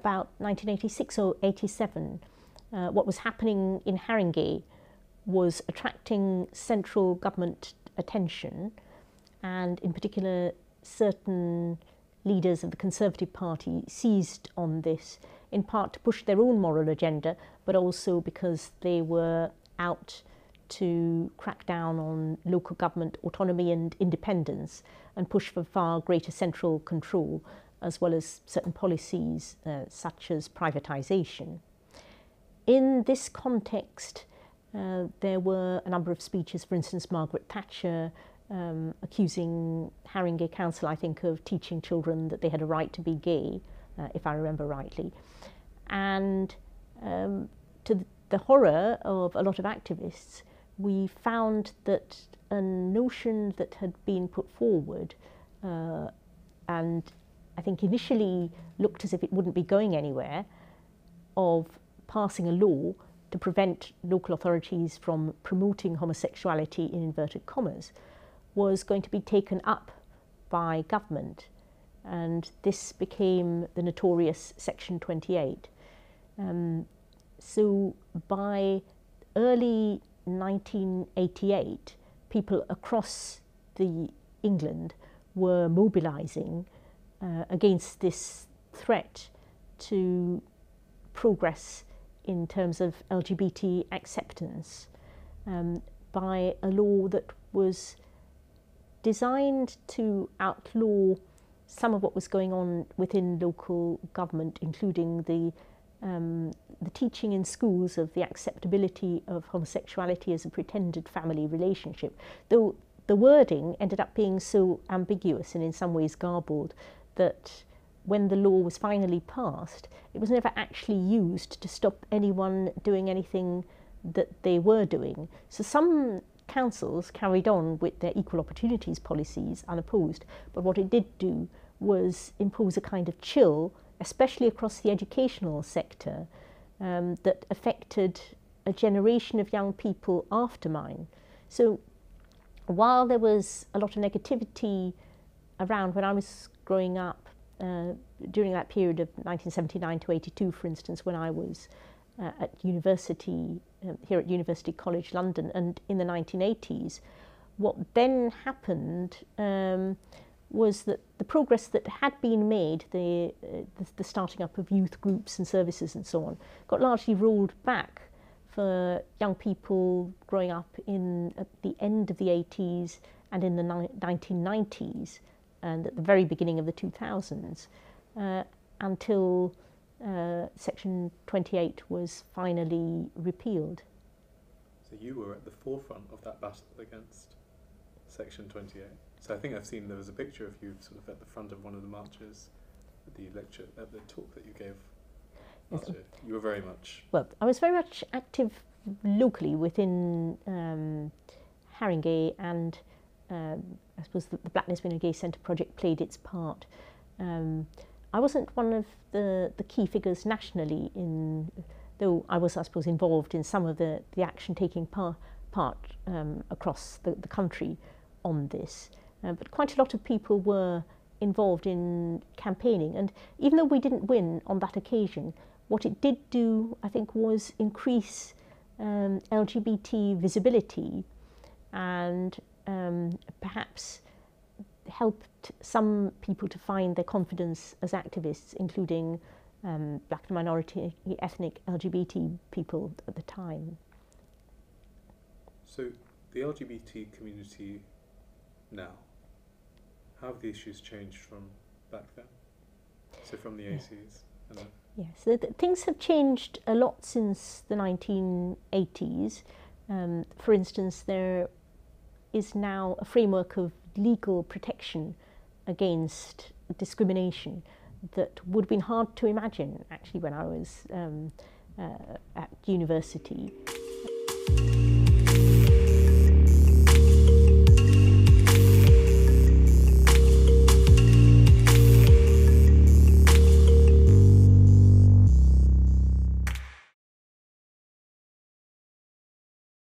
about 1986 or 87, what was happening in Haringey was attracting central government attention, and in particular certain leaders of the Conservative Party seized on this, in part to push their own moral agenda, but also because they were out to crack down on local government autonomy and independence and push for far greater central control, as well as certain policies such as privatisation. In this context, there were a number of speeches, for instance, Margaret Thatcher accusing Haringey Council, I think, of teaching children that they had a right to be gay, if I remember rightly. And to the horror of a lot of activists, we found that a notion that had been put forward and I think initially looked as if it wouldn't be going anywhere, of passing a law to prevent local authorities from promoting homosexuality in inverted commas, was going to be taken up by government. And this became the notorious Section 28. So by early 1988, people across England were mobilising against this threat to progress in terms of LGBT acceptance by a law that was designed to outlaw some of what was going on within local government, including the teaching in schools of the acceptability of homosexuality as a pretended family relationship. Though the wording ended up being so ambiguous and in some ways garbled that when the law was finally passed, it was never actually used to stop anyone doing anything that they were doing. So some councils carried on with their equal opportunities policies unopposed, but what it did do was impose a kind of chill, especially across the educational sector, that affected a generation of young people after mine. So while there was a lot of negativity around when I was growing up, during that period of 1979 to 82, for instance, when I was at university, here at University College London, and in the 1980s, what then happened was that the progress that had been made, the starting up of youth groups and services and so on, got largely rolled back for young people growing up at the end of the 80s and in the 1990s and at the very beginning of the 2000s until Section 28 was finally repealed. So you were at the forefront of that battle against Section 28. So I think I've seen there was a picture of you sort of at the front of one of the marches, at the lecture, at the talk that you gave. Yes. You were very much. Well, I was very much active locally within Haringey, and I suppose the Black Lesbian and Gay Centre project played its part. I wasn't one of the key figures nationally, though I was, I suppose, involved in some of the action taking part across the country on this. But quite a lot of people were involved in campaigning, and even though we didn't win on that occasion, what it did do, I think, was increase LGBT visibility and perhaps helped some people to find their confidence as activists, including black and minority ethnic LGBT people at the time. So the LGBT community now, how have the issues changed from back then? So from the 80s? And then? Yes, so things have changed a lot since the 1980s. For instance, there is now a framework of legal protection against discrimination that would have been hard to imagine, actually, when I was at university.